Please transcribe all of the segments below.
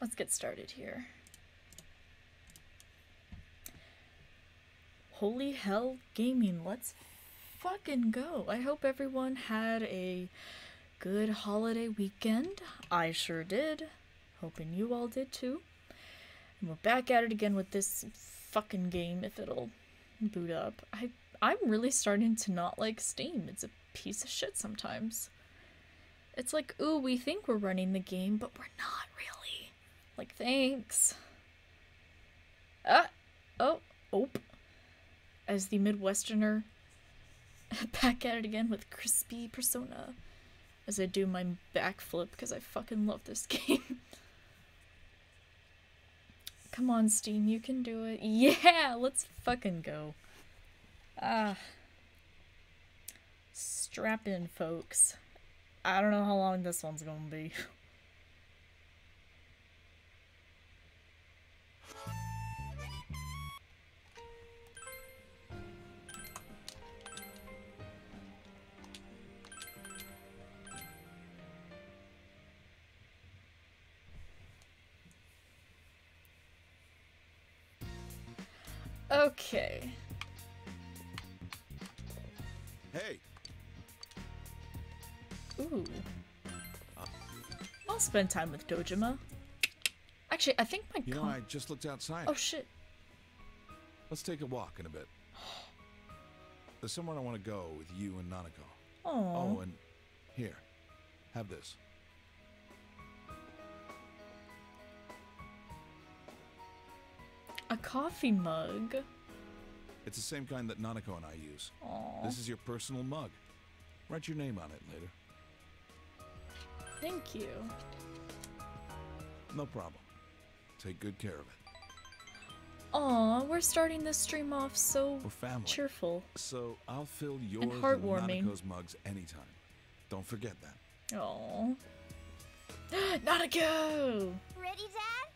Let's get started here. Holy hell gaming, let's fucking go. I hope everyone had a good holiday weekend. I sure did. Hoping you all did too. And we're back at it again with this fucking game if it'll boot up. I'm really starting to not like Steam. It's a piece of shit sometimes. It's like, ooh, we think we're running the game, but we're not really. Like, thanks. As the Midwesterner, back at it again with Crispy Persona. As I do my backflip, because I fucking love this game. Come on, Steam, you can do it. Yeah, let's fucking go. Strap in, folks. I don't know how long this one's gonna be. Okay. Hey. Ooh. I'll spend time with Dojima. Actually, I think my God. I just looked outside. Oh shit. Let's take a walk in a bit. There's somewhere I want to go with you and Nanako. Aww. Oh, and here. Have this. A coffee mug. It's the same kind that Nanako and I use. Aww. This is your personal mug. Write your name on it later. Thank you. No problem. Take good care of it. Aww, we're starting this stream off so cheerful. So I'll fill yours and Nanako's mugs anytime. Don't forget that. Aww. Nanako! Ready, Dad?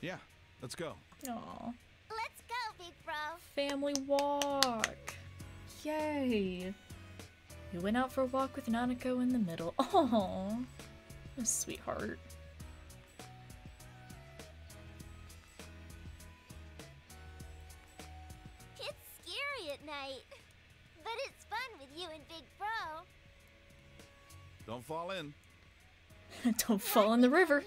Yeah, let's go. Aww. Let's go, big bro. Family walk. Yay. We went out for a walk with Nanako in the middle. Aww. Sweetheart. It's scary at night, but it's fun with you and big bro. Don't fall in. Don't fall in the river.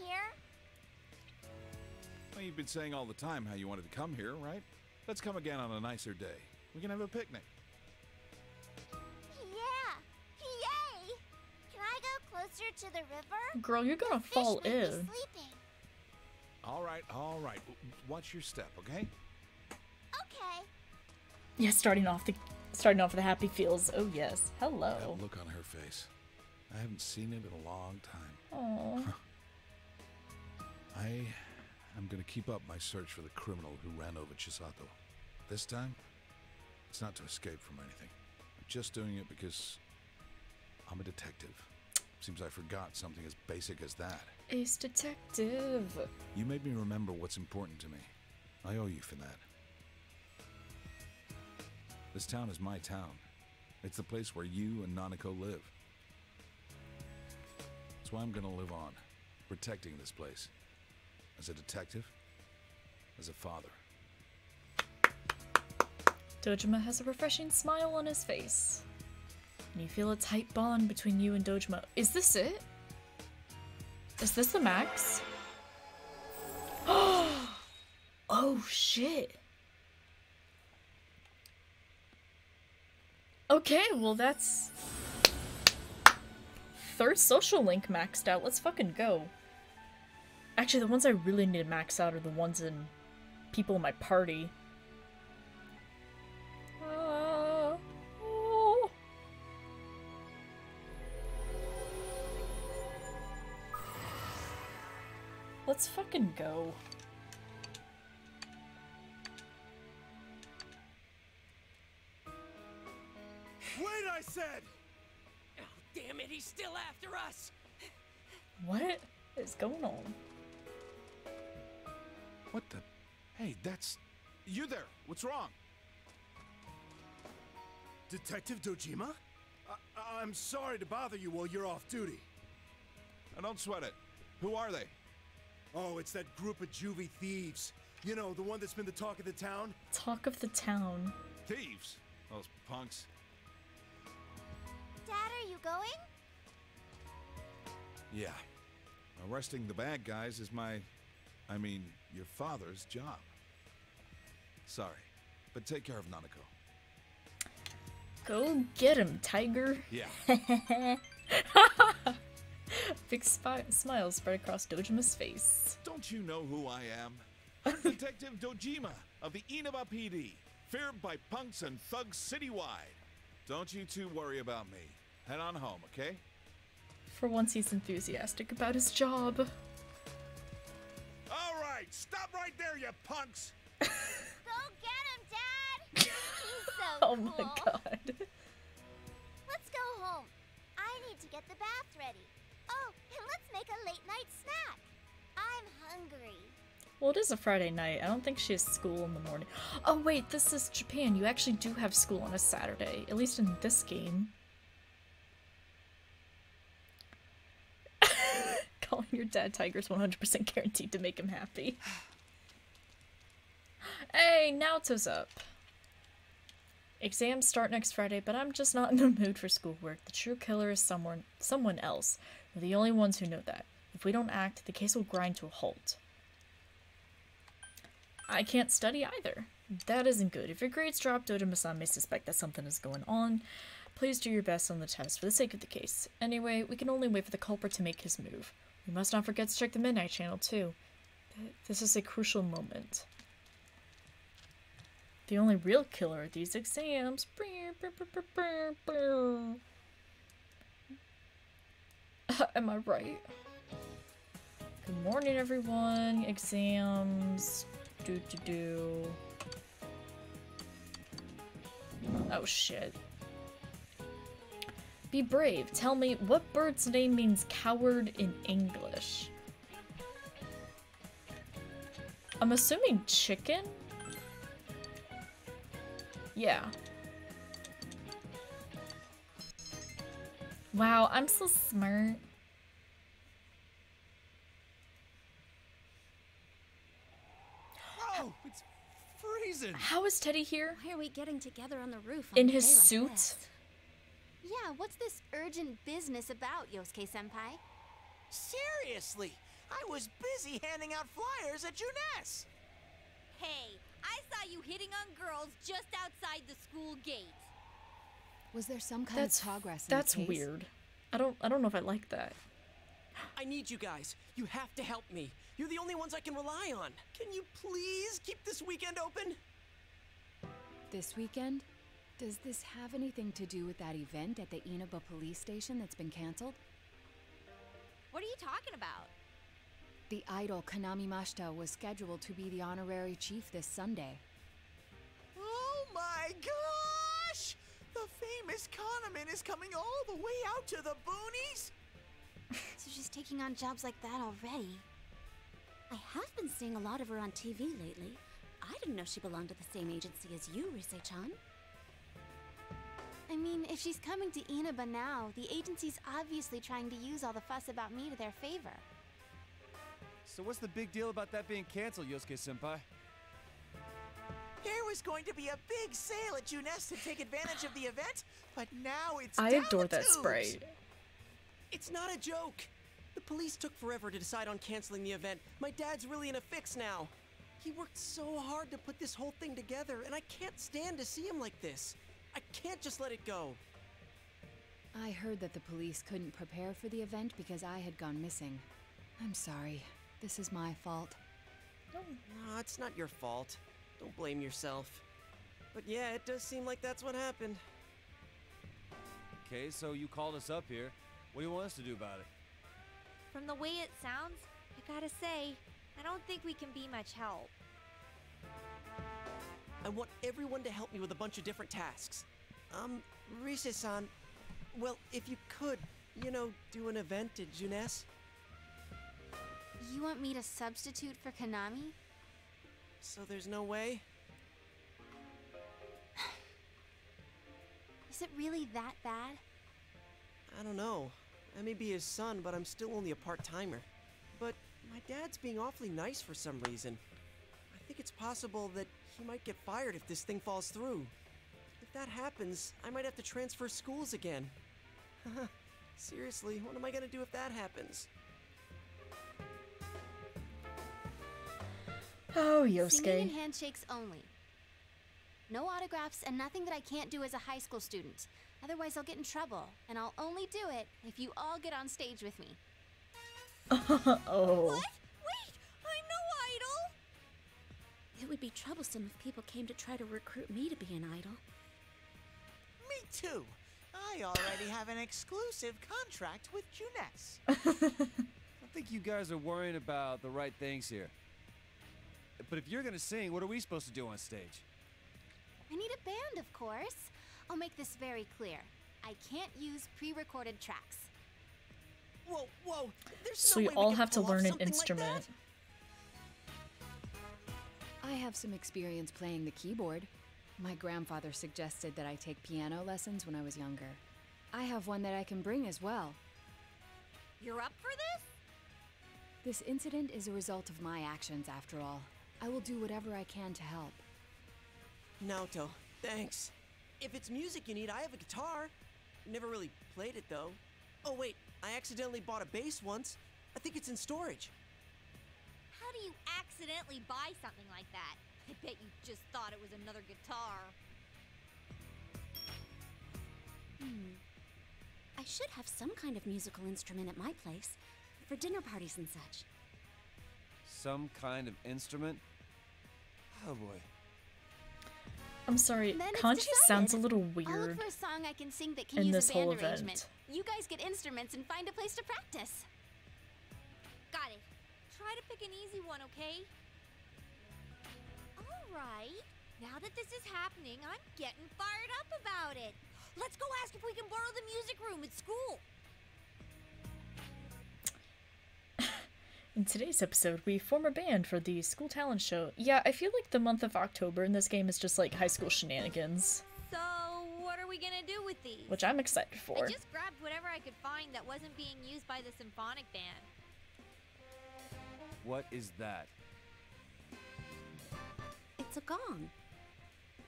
You've been saying all the time how you wanted to come here, right? Let's come again on a nicer day. We can have a picnic. Yeah! Yay! Can I go closer to the river? Girl, you're gonna fall in. Alright, alright. Watch your step, okay? Okay. Yeah, starting off with the happy feels. Oh yes. Hello. That look on her face. I haven't seen it in a long time. Aww. I'm gonna keep up my search for the criminal who ran over Chisato. This time, it's not to escape from anything. I'm just doing it because I'm a detective. Seems I forgot something as basic as that. Ace detective. You made me remember what's important to me. I owe you for that. This town is my town. It's the place where you and Nanako live. That's why I'm gonna live on, protecting this place. As a detective, as a father. Dojima has a refreshing smile on his face. And you feel a tight bond between you and Dojima. Is this it? Is this the max? Oh shit. Okay, well that's... Third social link maxed out. Let's fucking go. Actually, the ones I really need to max out are the ones in people in my party. Let's fucking go. Wait, I said! Oh, damn it, he's still after us! What is going on? What the? Hey, that's... You there! What's wrong? Detective Dojima? I'm sorry to bother you while you're off duty. Now don't sweat it. Who are they? Oh, it's that group of juvie thieves. You know, the one that's been the talk of the town. Talk of the town. Thieves? Those punks. Dad, are you going? Yeah. Arresting the bad guys is my... I mean, your father's job. Sorry, but take care of Nanako. Go get him, tiger. Yeah. Big smile spread across Dojima's face. Don't you know who I am? I'm Detective Dojima of the Inaba PD, feared by punks and thugs citywide. Don't you two worry about me. Head on home, okay? For once, he's enthusiastic about his job. All right, stop right there, you punks! Go get him, Dad! He's so cool. Oh my god. Let's go home. I need to get the bath ready. Oh, and let's make a late night snack. I'm hungry. Well, it is a Friday night. I don't think she has school in the morning. Oh wait, this is Japan. You actually do have school on a Saturday, at least in this game. Calling your dad tiger's 100% guaranteed to make him happy. Hey, Naoto's up. Exams start next Friday, but I'm just not in the mood for schoolwork. The true killer is someone else. We're the only ones who know that. If we don't act, the case will grind to a halt. I can't study either. That isn't good. If your grades drop, Dojima-san may suspect that something is going on. Please do your best on the test for the sake of the case. Anyway, we can only wait for the culprit to make his move. We must not forget to check the Midnight Channel, too. This is a crucial moment. The only real killer are these exams. Am I right? Good morning, everyone. Exams. Do. Oh shit. Be brave. Tell me what bird's name means coward in English. I'm assuming chicken? Yeah. Wow, I'm so smart. Whoa, it's freezing. How is Teddy here? Why are we getting together on the roof? In his suit? Yeah, what's this urgent business about, Yosuke-senpai? Seriously, I was busy handing out flyers at Juness. Hey, I saw you hitting on girls just outside the school gate. Was there some kind of progress in the case? That's weird. I don't know if I like that. I need you guys. You have to help me. You're the only ones I can rely on. Can you please keep this weekend open? This weekend? Does this have anything to do with that event at the Inaba police station that's been canceled? What are you talking about? The idol Kanami Mashita was scheduled to be the honorary chief this Sunday. Oh my gosh! The famous Kahneman is coming all the way out to the boonies? So she's taking on jobs like that already. I have been seeing a lot of her on TV lately. I didn't know she belonged to the same agency as you, Rise-chan. I mean, if she's coming to Inaba now, the agency's obviously trying to use all the fuss about me to their favor. So what's the big deal about that being canceled, Yosuke-senpai? There was going to be a big sale at Juness to take advantage of the event, but now it's I adore that spray. It's not a joke. The police took forever to decide on canceling the event. My dad's really in a fix now. He worked so hard to put this whole thing together, and I can't stand to see him like this. I can't just let it go. I heard that the police couldn't prepare for the event because I had gone missing. I'm sorry. This is my fault. No, it's not your fault. Don't blame yourself. But yeah, it does seem like that's what happened. Okay, so you called us up here. What do you want us to do about it? From the way it sounds, I gotta say, I don't think we can be much help. I want everyone to help me with a bunch of different tasks. Rise-san, well, if you could, you know, do an event at Juness. You want me to substitute for Kanami? So there's no way? Is it really that bad? I don't know. I may be his son, but I'm still only a part-timer. But My dad's being awfully nice for some reason. I think it's possible that he might get fired if this thing falls through. If that happens, I might have to transfer schools again. Seriously, what am I gonna do if that happens? Oh, Yosuke. Singing and handshakes only. No autographs and nothing that I can't do as a high school student. Otherwise, I'll get in trouble. And I'll only do it if you all get on stage with me. Oh. What? Wait! I'm no idol! It would be troublesome if people came to try to recruit me to be an idol. Me too. I already have an exclusive contract with Juness. I think you guys are worrying about the right things here. But if you're gonna sing, what are we supposed to do on stage? I need a band, of course. I'll make this very clear. I can't use pre-recorded tracks. Whoa, whoa. So you all have to learn an instrument. I have some experience playing the keyboard. My grandfather suggested that I take piano lessons when I was younger. I have one that I can bring as well. You're up for this? This incident is a result of my actions, after all. I will do whatever I can to help. Naoto, thanks. If it's music you need, I have a guitar. Never really played it, though. Oh, wait, I accidentally bought a bass once. I think it's in storage. How do you accidentally buy something like that? I bet you just thought it was another guitar. I should have some kind of musical instrument at my place, for dinner parties and such. Some kind of instrument? Oh, boy. I'm sorry, Kanji sounds a little weird in this whole event. You guys get instruments and find a place to practice. Got it. Try to pick an easy one, okay? All right. Now that this is happening, I'm getting fired up about it. Let's go ask if we can borrow the music room at school. In today's episode, we form a band for the school talent show. Yeah, I feel like the month of October in this game is just like high school shenanigans. So, what are we gonna do with these? Which I'm excited for. I just grabbed whatever I could find that wasn't being used by the symphonic band. What is that? It's a gong.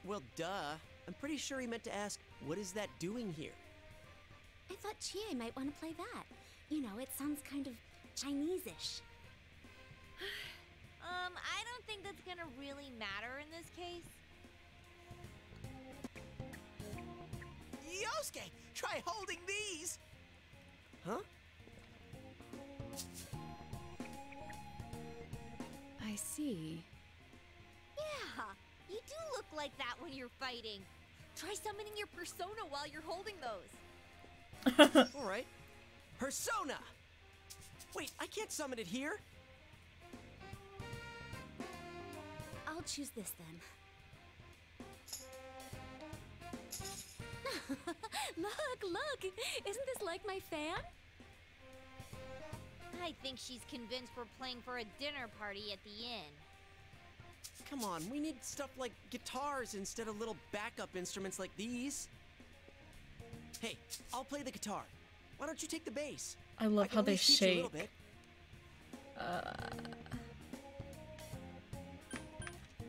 Well, duh. I'm pretty sure he meant to ask, what is that doing here? I thought Chie might want to play that. You know, it sounds kind of Chinese-ish. I don't think that's gonna really matter in this case. Yosuke, try holding these! Huh? I see. Yeah, you do look like that when you're fighting. Try summoning your persona while you're holding those. Alright. Persona! Wait, I can't summon it here. I'll choose this then. Look! Isn't this like my fan? I think she's convinced we're playing for a dinner party at the inn. Come on, we need stuff like guitars instead of little backup instruments like these. Hey, I'll play the guitar. Why don't you take the bass? I love how they shake.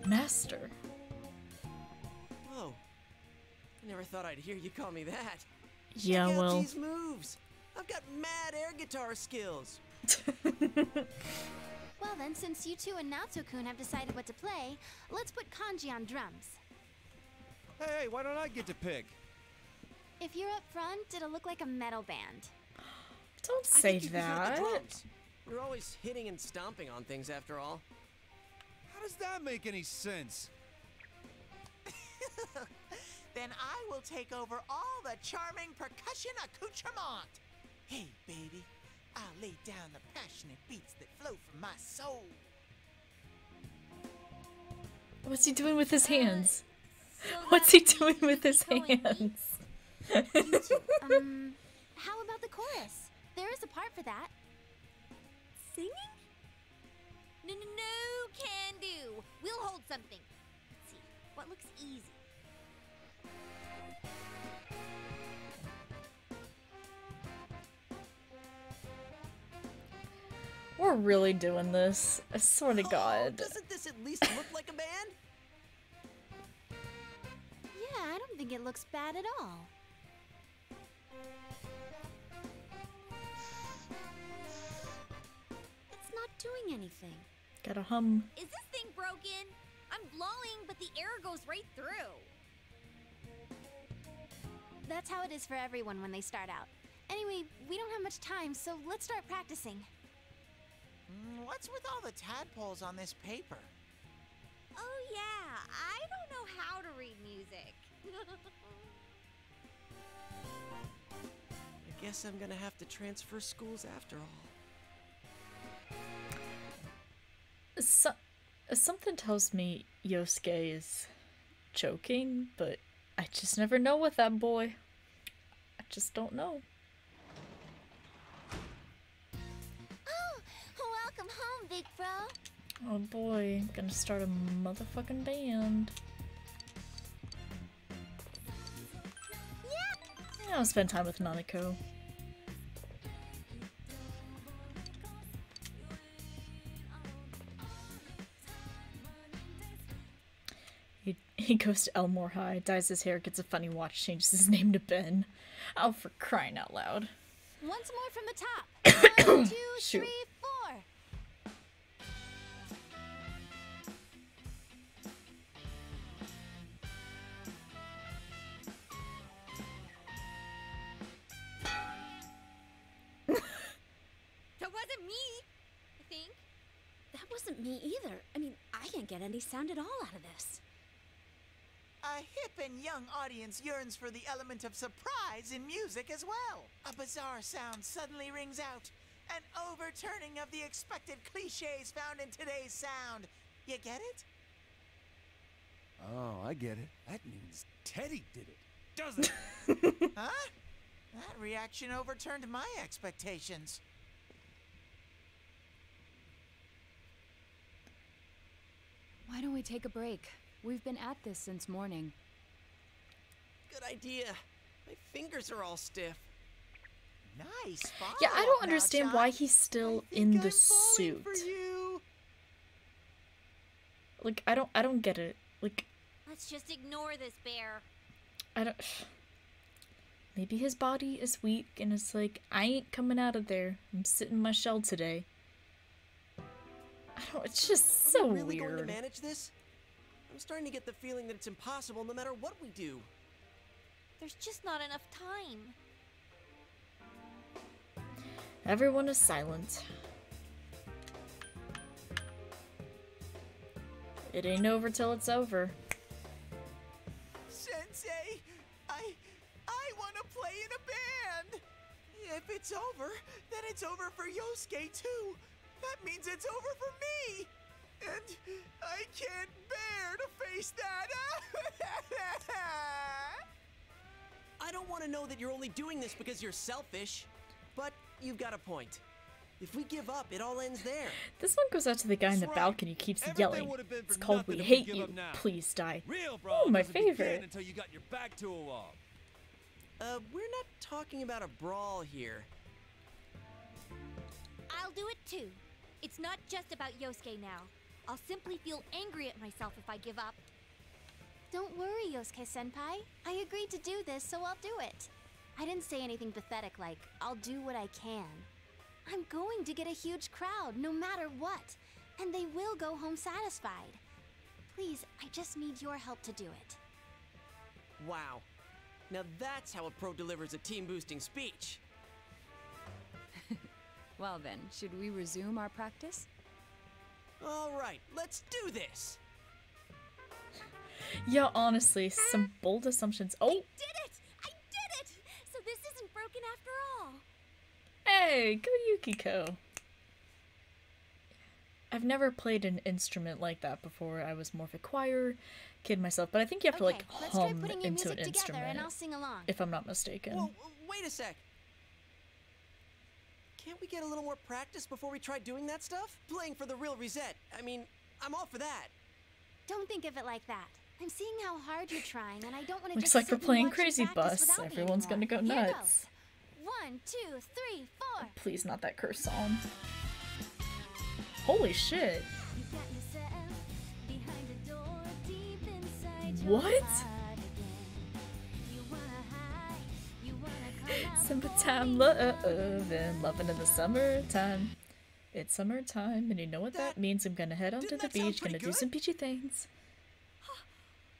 Master. Whoa. I never thought I'd hear you call me that. Yeah, check well. Out these moves. I've got mad air guitar skills. Well then, since you two and Naoto-kun have decided what to play, let's put Kanji on drums. Hey, why don't I get to pick? If you're up front, it'll look like a metal band. Don't say that. You're always hitting and stomping on things after all. How does that make any sense? Then I will take over all the charming percussion accoutrement. Hey, baby, I'll lay down the passionate beats that flow from my soul. What's he doing with his hands? How about the chorus? There is a part for that. Singing? No, can do. We'll hold something. Let's see. What looks easy? We're really doing this. I swear to God. Doesn't this at least look like a man? Yeah, I don't think it looks bad at all. It's not doing anything. Got a hum. Is this thing broken? I'm blowing, but the air goes right through. That's how it is for everyone when they start out. Anyway, we don't have much time, so let's start practicing. What's with all the tadpoles on this paper? Oh yeah, I don't know how to read music. I guess I'm gonna have to transfer schools after all. Something tells me Yosuke is joking, but I just never know with that boy. I just don't know. Big bro. Oh boy, I'm gonna start a motherfucking band. Yeah. Yeah, I'll spend time with Nanako. He goes to Elmore High, dyes his hair, gets a funny watch, changes his name to Ben. Oh, for crying out loud. Once more from the top. 1, 2, 3, 4. Me either. I mean, I can't get any sound at all out of this. A hip and young audience yearns for the element of surprise in music as well. A bizarre sound suddenly rings out, an overturning of the expected cliches found in today's sound. You get it? Oh, I get it. That means Teddy did it, doesn't it? Huh? That reaction overturned my expectations. Why don't we take a break? We've been at this since morning. Good idea. My fingers are all stiff. Nice. Yeah, I don't understand why he's still in the suit. Like, I don't get it. Like, let's just ignore this bear. I don't. Maybe his body is weak and it's like, I ain't coming out of there. I'm sitting in my shell today. I don't, it's just so weird. Are we really going to manage this? I'm starting to get the feeling that it's impossible no matter what we do. There's just not enough time. Everyone is silent. It ain't over till it's over. Sensei, I want to play in a band. If it's over, then it's over for Yosuke too. That means it's over for me! And I can't bear to face that! I don't want to know that you're only doing this because you're selfish, but you've got a point. If we give up, it all ends there. This one goes out to the guy in the balcony, keeps yelling. It's called We Hate You, Please Die. Oh, my favorite. Until you got your back to a wall. We're not talking about a brawl here. I'll do it too. It's not just about Yosuke now. I'll simply feel angry at myself if I give up. Don't worry, Yosuke-senpai. I agreed to do this, so I'll do it. I didn't say anything pathetic like, I'll do what I can. I'm going to get a huge crowd, no matter what. And they will go home satisfied. Please, I just need your help to do it. Wow. Now that's how a pro delivers a team-boosting speech. Well then, should we resume our practice? All right, let's do this. Yeah, honestly, some bold assumptions. Oh! I did it! I did it! So this isn't broken after all. Hey, go Yukiko. I've never played an instrument like that before. I was more of a choir kid myself, but I think you have to like hum into an instrument, and I'll sing along. If I'm not mistaken. Well, wait a sec. Can't we get a little more practice before we try doing that stuff? Playing for the real reset. I mean, I'm all for that. Don't think of it like that. I'm seeing how hard you're trying, and I don't want to just sit and watch you practice without me anymore. Looks like we're playing Crazy Bus. Everyone's gonna go nuts. 1, 2, 3, 4. Please, not that curse song. Holy shit. What? Summertime love and loving in the summertime. It's summertime, and you know what that means. I'm gonna head onto the beach, gonna do some peachy things.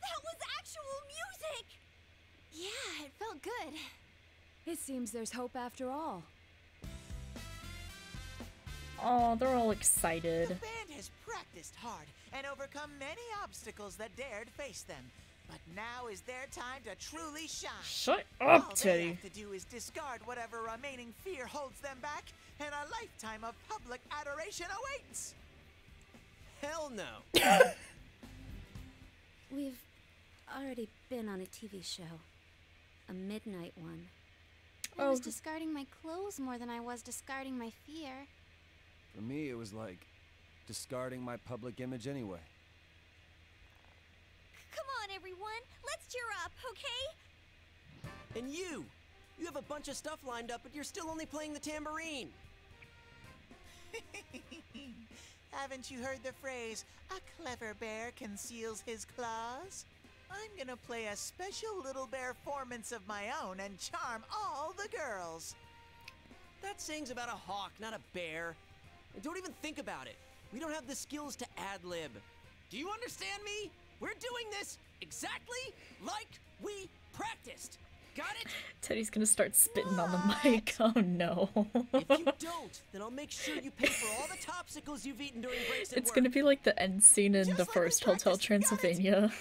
That was actual music! Yeah, it felt good. It seems there's hope after all. Oh, they're all excited. The band has practiced hard and overcome many obstacles that dared face them. But now is their time to truly shine. Shut up, all Teddy. All they have to do is discard whatever remaining fear holds them back, and a lifetime of public adoration awaits. Hell no. We've already been on a TV show. A midnight one. I was discarding my clothes more than I was discarding my fear. For me, it was like discarding my public image anyway. Come on, everyone. Let's cheer up, okay? And you! You have a bunch of stuff lined up, but you're still only playing the tambourine. Haven't you heard the phrase, a clever bear conceals his claws? I'm gonna play a special little bear performance of my own and charm all the girls. That sing's about a hawk, not a bear. And don't even think about it. We don't have the skills to ad-lib. Do you understand me? We're doing this exactly like we practiced. Got it? Teddy's gonna start spitting on the mic. Oh no. If you don't, then I'll make sure you pay for all the topsicles you've eaten during breaks at work. It's gonna be like the end scene in the first Hotel Transylvania.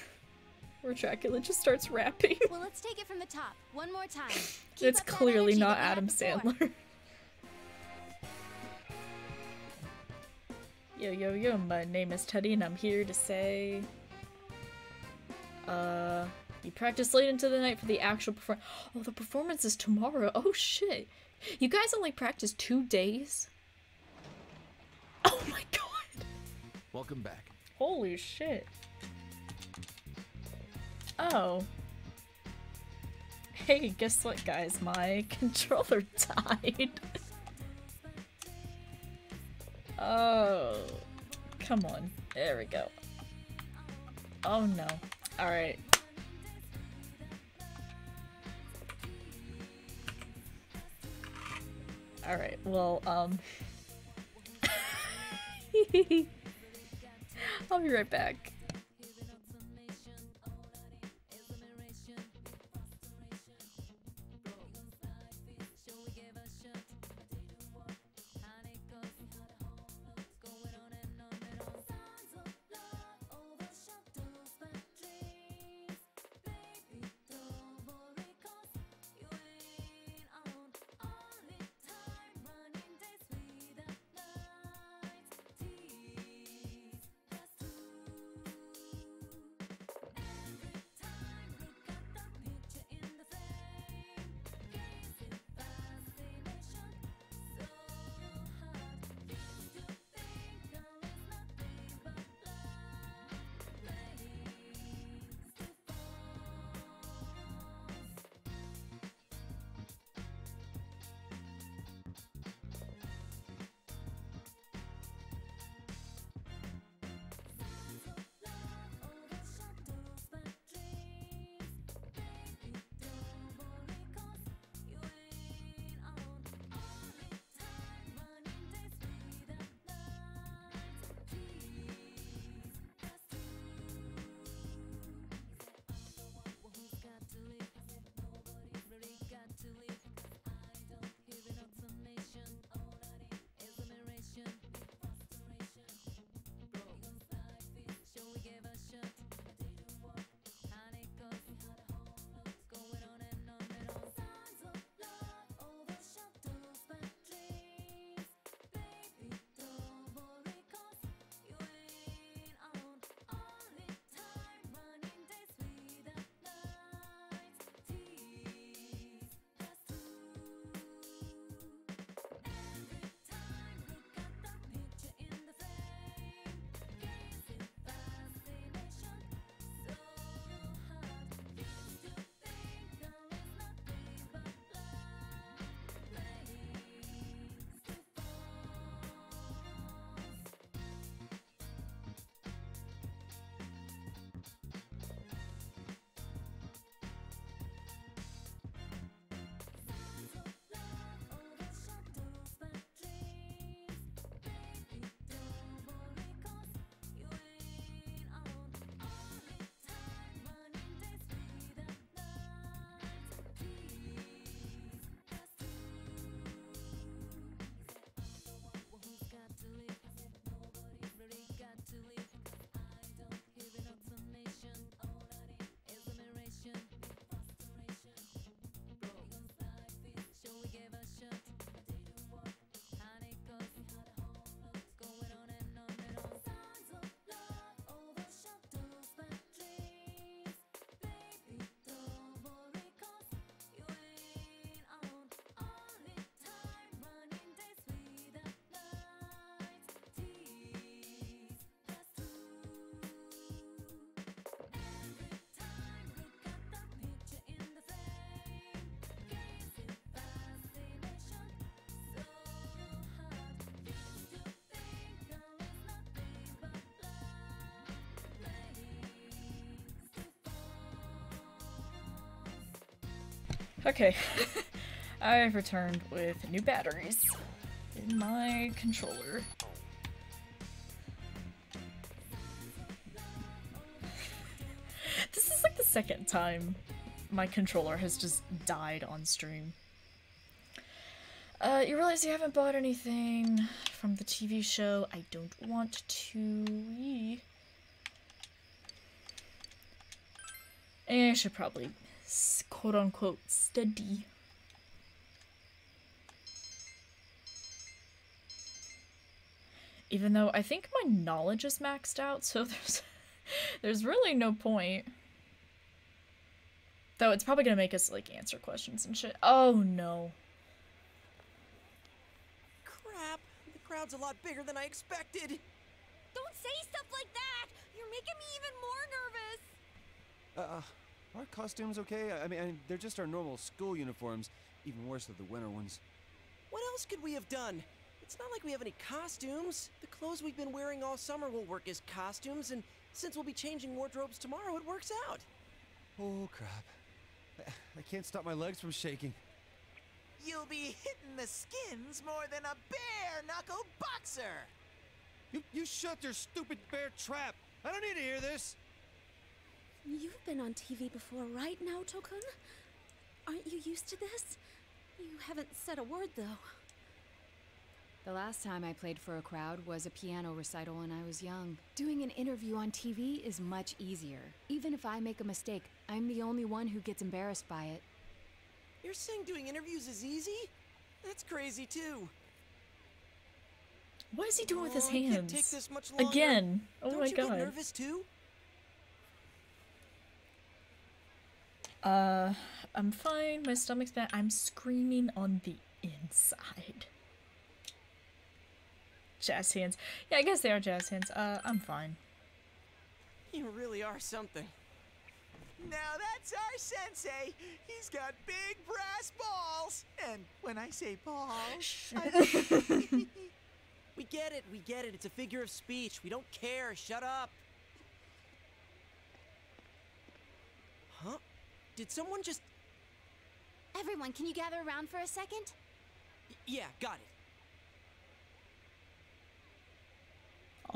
Where Dracula just starts rapping. Well, let's take it from the top. One more time. It's clearly not Adam Sandler. Yo, yo, yo, my name is Teddy, and I'm here to say... you practice late into the night for the actual performance. Oh, the performance is tomorrow. Oh, shit. You guys only practice 2 days? Oh, my God. Welcome back. Holy shit. Oh. Hey, guess what, guys? My controller died. Oh, come on. There we go. Oh no. Alright. Alright, well, I'll be right back. Okay. I've returned with new batteries in my controller. This is like the second time my controller has just died on stream. You realize you haven't bought anything from the TV show? I don't want to. I should probably quote-unquote study. Even though I think my knowledge is maxed out, so there's really no point. Though it's probably gonna make us like answer questions and shit. Oh no. Crap, the crowd's a lot bigger than I expected. Don't say stuff like that! You're making me even more nervous. Are costumes okay? I mean, they're just our normal school uniforms, even worse than the winter ones. What else could we have done? It's not like we have any costumes. The clothes we've been wearing all summer will work as costumes, and since we'll be changing wardrobes tomorrow, it works out. Oh, crap. I can't stop my legs from shaking. You'll be hitting the skins more than a bare-knuckle boxer! You shut your stupid bear trap! I don't need to hear this! You've been on TV before, right, Naoto-kun? Aren't you used to this? You haven't said a word, though. The last time I played for a crowd was a piano recital when I was young. Doing an interview on TV is much easier. Even if I make a mistake, I'm the only one who gets embarrassed by it. You're saying doing interviews is easy? That's crazy, too. What is he doing with his hands? Can't take this much longer. Again. Oh my god. Don't you get nervous, too? I'm fine, my stomach's bad, I'm screaming on the inside. Jazz hands. Yeah, I guess they are jazz hands. I'm fine. You really are something. Now that's our sensei. He's got big brass balls. And when I say balls, we get it, we get it. It's a figure of speech. We don't care. Shut up. Huh? Did someone just... Everyone, can you gather around for a second? Yeah, got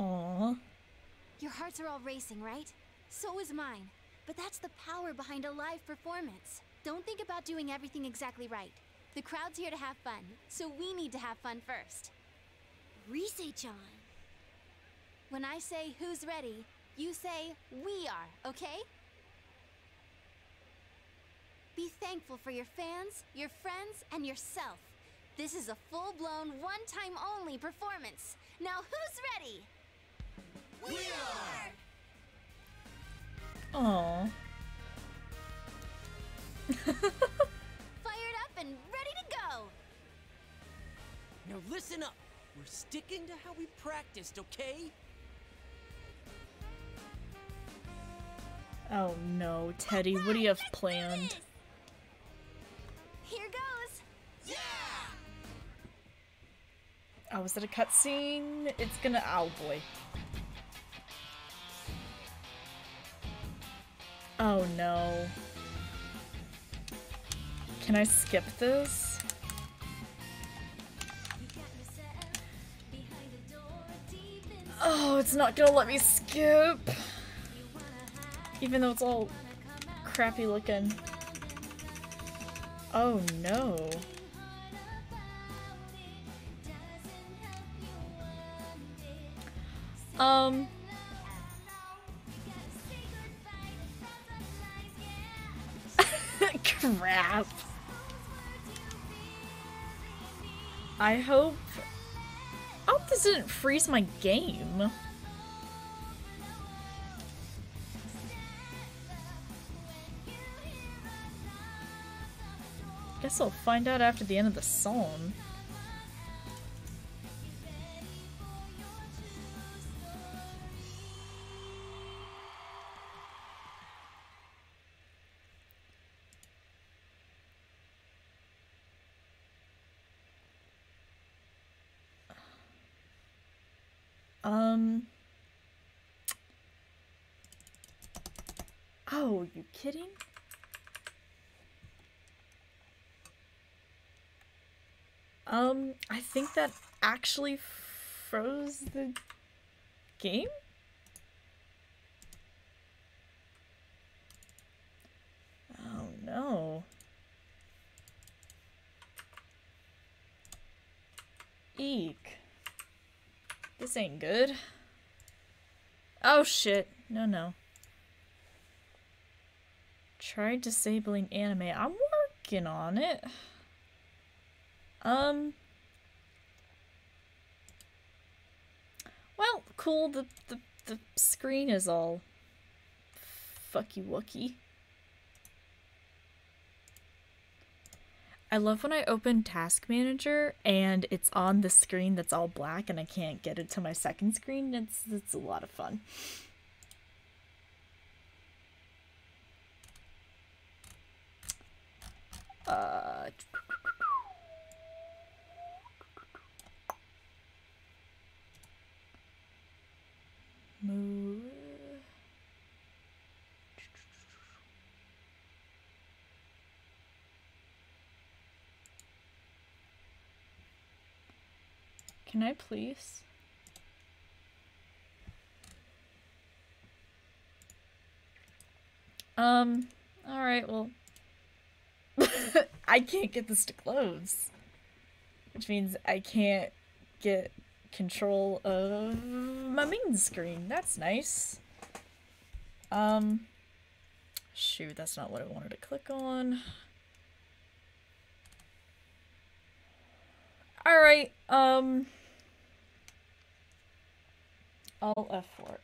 it. Aww. Your hearts are all racing, right? So is mine. But that's the power behind a live performance. Don't think about doing everything exactly right. The crowd's here to have fun, so we need to have fun first. Rise-chan. When I say, who's ready, you say, we are, okay? Be thankful for your fans, your friends, and yourself. This is a full-blown, one-time-only performance. Now who's ready? We are! Aww. Fired up and ready to go! Now listen up. We're sticking to how we practiced, okay? Oh no, Teddy, what do you have planned? Here goes! Yeah! Oh, is it a cutscene? It's gonna... Oh, boy. Oh, no. Can I skip this? Oh, it's not gonna let me skip! Even though it's all crappy looking. Oh no. Crap. I hope this didn't freeze my game. Guess I'll find out after the end of the song. Oh, are you kidding? I think that actually froze the game? Oh no. Eek. This ain't good. Oh shit. No, no. Try disabling anime. I'm working on it. Well, cool. The screen is all fucky wucky. I love when I open Task Manager and it's on the screen that's all black and I can't get it to my second screen. It's a lot of fun. Move. Can I please? All right, well, I can't get this to close, which means I can't get control of my main screen. That's nice. Shoot, that's not what I wanted to click on. All right, Alt F4.